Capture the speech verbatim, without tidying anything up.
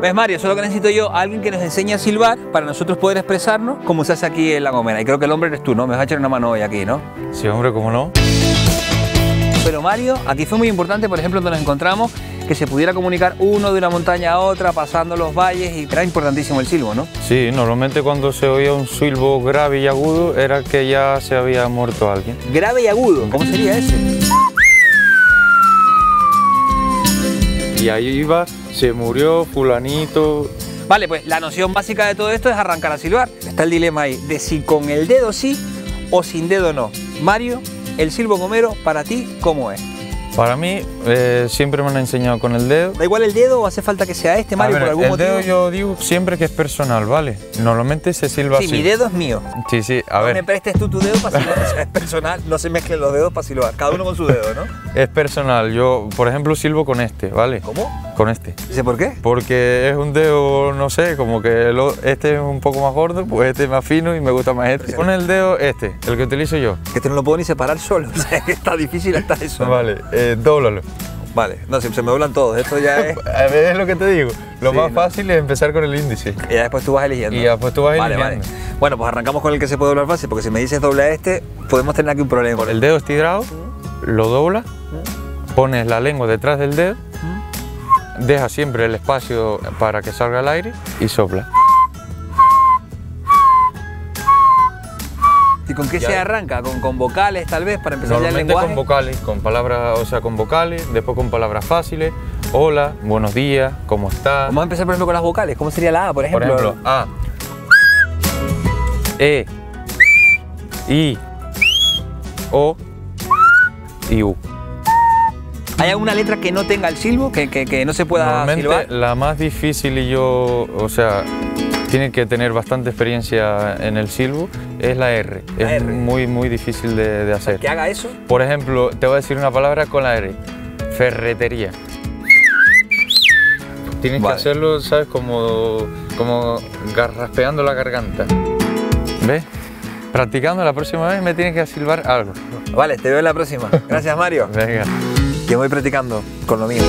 ¿Ves, Mario? Eso es lo que necesito yo, alguien que nos enseñe a silbar para nosotros poder expresarnos como se hace aquí en La Gomera. Y creo que el hombre eres tú, ¿no? Me vas a echar una mano hoy aquí, ¿no? Sí, hombre, ¿cómo no? Pero, Mario, aquí fue muy importante, por ejemplo, donde nos encontramos, que se pudiera comunicar uno de una montaña a otra, pasando los valles, y era importantísimo el silbo, ¿no? Sí, normalmente cuando se oía un silbo grave y agudo era que ya se había muerto alguien. ¿Grave y agudo? ¿Cómo sería ese? Y ahí iba, se murió fulanito. Vale, pues la noción básica de todo esto es arrancar a silbar. Está el dilema ahí de si con el dedo sí o sin dedo no. Mario, el silbo gomero, para ti, ¿cómo es? Para mí, eh, siempre me han enseñado con el dedo. ¿Da igual el dedo o hace falta que sea este, Mario, a ver, por algún el motivo? El dedo yo digo siempre que es personal, ¿vale? Normalmente se silba sí, así. Sí, mi dedo es mío. Sí, sí, a no ver. No me prestes tú tu dedo para silbar, o sea, es personal, no se mezclen los dedos para silbar, cada uno con su dedo, ¿no? Es personal, yo, por ejemplo, silbo con este, ¿vale? ¿Cómo? Con este. ¿Sé por qué? Porque es un dedo, no sé, como que lo, este es un poco más gordo, pues este es más fino y me gusta más este. Pon el dedo este, el que utilizo yo. Que este no lo puedo ni separar solo, o sea, que está difícil hasta eso. Vale. ¿No? Eh, dóblalo. Vale, no, se, se me doblan todos, esto ya es... Es lo que te digo, lo sí, más no. fácil es empezar con el índice. Y ya después tú vas eligiendo. Y ya después tú vas vale, eligiendo. Vale. Bueno, pues arrancamos con el que se puede doblar fácil, porque si me dices dobla este, podemos tener aquí un problema. Con el dedo estirado, lo doblas, pones la lengua detrás del dedo, deja siempre el espacio para que salga el aire y sopla. ¿Y con qué ya. se arranca? ¿Con, ¿Con vocales tal vez para empezar ya el lenguaje? Con vocales, con palabras, o sea, con vocales, después con palabras fáciles. Hola, buenos días, ¿cómo estás? Vamos a empezar por ejemplo con las vocales. ¿Cómo sería la A, por ejemplo? Por ejemplo, A, E, I, O y U. ¿Hay alguna letra que no tenga el silbo, que, que, que no se pueda Normalmente, silbar? La más difícil y yo, o sea... Tiene que tener bastante experiencia en el silbo, es la R. La es R. muy, muy difícil de, de hacer. ¿Que haga eso? Por ejemplo, te voy a decir una palabra con la R. Ferretería. Tienes vale. que hacerlo, ¿sabes? Como, como raspeando la garganta. ¿Ves? Practicando, la próxima vez me tienes que silbar algo. Vale, te veo en la próxima. Gracias, Mario. Venga. Que voy practicando con lo mío.